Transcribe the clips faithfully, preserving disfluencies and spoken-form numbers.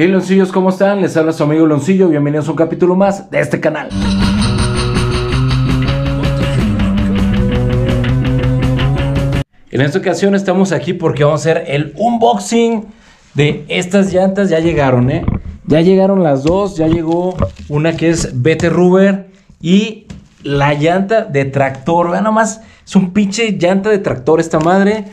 Hey Leoncillos, ¿cómo están? Les habla su amigo Leoncillo, bienvenidos a un capítulo más de este canal. En esta ocasión estamos aquí porque vamos a hacer el unboxing de estas llantas. Ya llegaron, ¿eh? Ya llegaron las dos, ya llegó una que es B T Rubber y la llanta de tractor. Vean nomás, es un pinche llanta de tractor esta madre.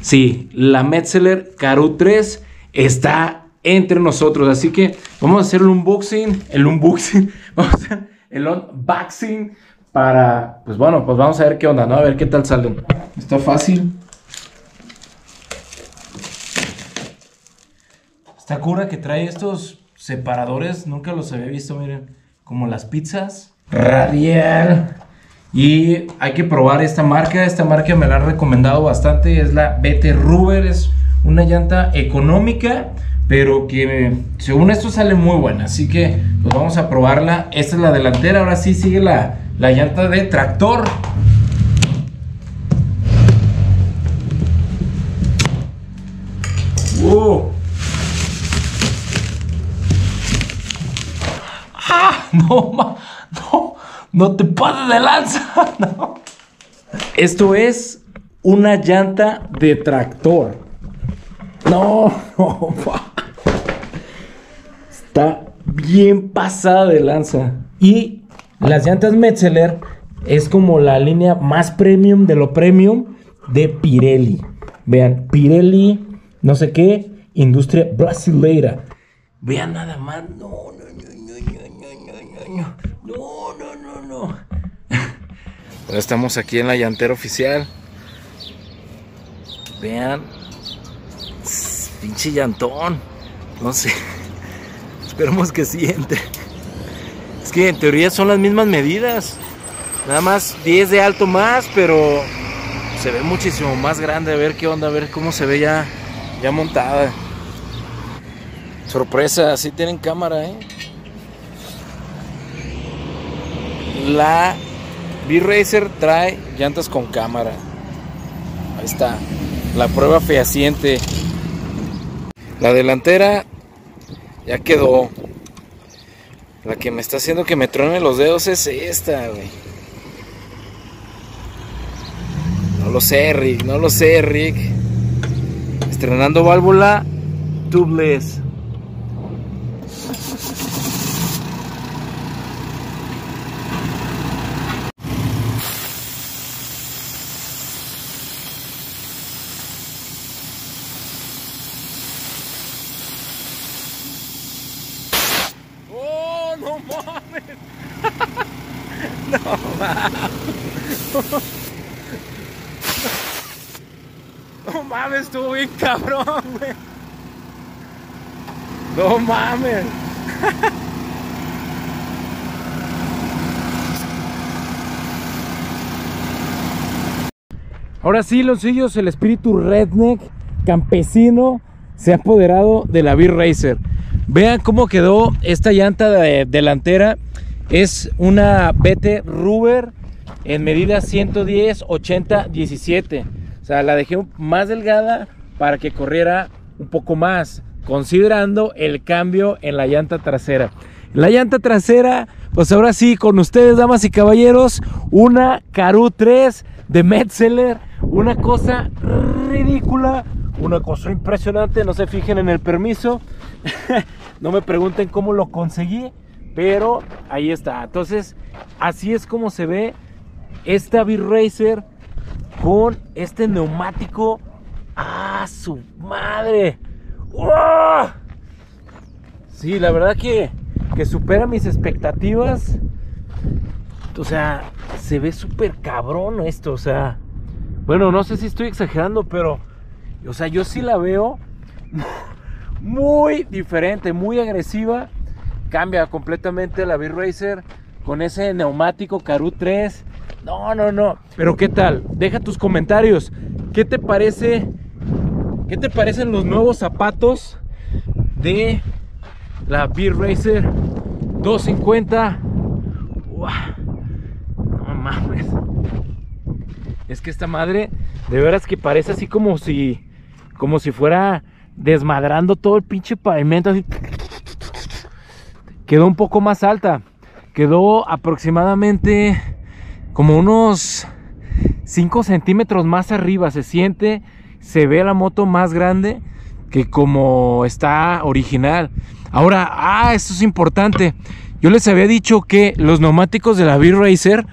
Sí, la Metzeler Karoo tres está entre nosotros, así que vamos a hacer el unboxing, el unboxing, vamos a hacer el unboxing para, pues bueno, pues vamos a ver qué onda, ¿no? A ver qué tal salen. Está fácil. Esta cura que trae estos separadores, nunca los había visto, miren, como las pizzas. Radial. Y hay que probar esta marca, esta marca me la han recomendado bastante, es la B T Rubber, es una llanta económica, pero que según esto sale muy buena, así que pues vamos a probarla. Esta es la delantera, ahora sí sigue la, la llanta de tractor. ¡Wow! ¡Ah! No, ma, no, no te pases de lanza, no. Esto es una llanta de tractor. No, no, pa. Está bien pasada de lanza. Y las llantas Metzeler es como la línea más premium de lo premium de Pirelli. Vean, Pirelli, no sé qué, industria brasileira. Vean nada más. No, no, no, no, no, no, no, no. Ahora estamos aquí en la llantera oficial. Vean. Pinche llantón. No sé. Esperemos que sí entre. Es que en teoría son las mismas medidas. Nada más diez de alto más, pero se ve muchísimo más grande. A ver qué onda, a ver cómo se ve ya, ya montada. Sorpresa, sí tienen cámara, ¿eh? La V Racer trae llantas con cámara. Ahí está. La prueba fehaciente. La delantera ya quedó. La que me está haciendo que me truene los dedos es esta, güey. No lo sé, Rick, no lo sé, Rick. Estrenando válvula tubeless. No mames. No mames. No mames, estuvo bien cabrón, güey. No mames. Ahora sí, Leoncillos, el espíritu redneck campesino se ha apoderado de la V Racer. Vean cómo quedó esta llanta de delantera. Es una B T Rubber en medida ciento diez, ochenta, diecisiete. O sea, la dejé más delgada para que corriera un poco más, considerando el cambio en la llanta trasera. La llanta trasera, pues ahora sí, con ustedes, damas y caballeros, una Karoo tres de Metzeler. Una cosa ridícula, una cosa impresionante. No se fijen en el permiso. No me pregunten cómo lo conseguí, pero ahí está. Entonces, así es como se ve esta V Racer con este neumático. ¡Ah, su madre! ¡Oh! Sí, la verdad que, que supera mis expectativas. O sea, se ve súper cabrón esto. O sea, bueno, no sé si estoy exagerando, pero, o sea, yo sí la veo muy diferente, muy agresiva. Cambia completamente la V Racer con ese neumático Karoo tres. No, no, no. Pero qué tal, deja tus comentarios. ¿Qué te parece? ¿Qué te parecen los nuevos zapatos de la V Racer doscientos cincuenta? Uah, no mames. Es que esta madre, de veras que parece así como si, como si fuera desmadrando todo el pinche pavimento así. quedó un poco más alta, quedó aproximadamente como unos cinco centímetros más arriba. Se siente, se ve la moto más grande que como está original. Ahora, ah, esto es importante. Yo les había dicho que los neumáticos de la V Racer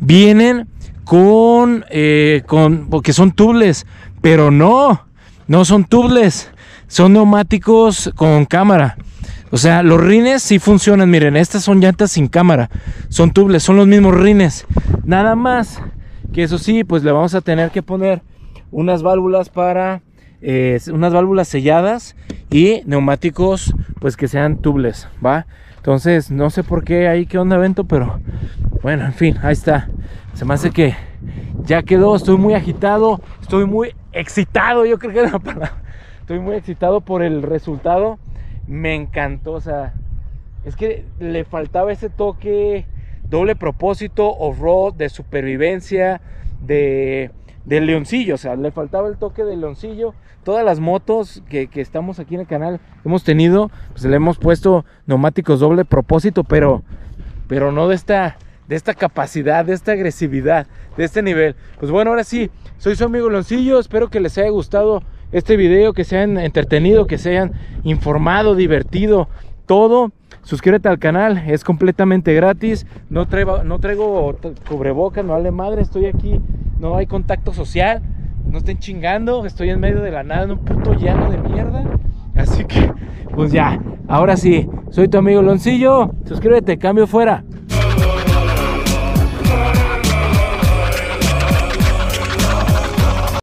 vienen con, eh, con, porque son tubeless, pero no, no son tubeless, son neumáticos con cámara. O sea, los rines sí funcionan. Miren, estas son llantas sin cámara, son tubeless, son los mismos rines, nada más que eso sí, pues le vamos a tener que poner unas válvulas para eh, unas válvulas selladas y neumáticos pues que sean tubeless, ¿va? Entonces no sé por qué ahí qué onda, Vento, pero bueno, en fin, ahí está. Se me hace que ya quedó. Estoy muy agitado, estoy muy excitado, yo creo que era la palabra. Estoy muy excitado por el resultado. Me encantó, o sea, es que le faltaba ese toque doble propósito, off-road, de supervivencia, de, de Leoncillo. O sea, le faltaba el toque de Leoncillo. Todas las motos que, que estamos aquí en el canal hemos tenido, pues le hemos puesto neumáticos doble propósito, pero, pero no de esta... de esta capacidad, de esta agresividad, de este nivel. Pues bueno, ahora sí, soy su amigo Leoncillo. Espero que les haya gustado este video, que se hayan entretenido, que se hayan informado, divertido, todo. Suscríbete al canal, es completamente gratis. No traigo, no traigo cubrebocas, no vale madre, estoy aquí, no hay contacto social. No estén chingando, estoy en medio de la nada, en un puto llano de mierda. Así que, pues ya, ahora sí, soy tu amigo Leoncillo. Suscríbete, cambio fuera.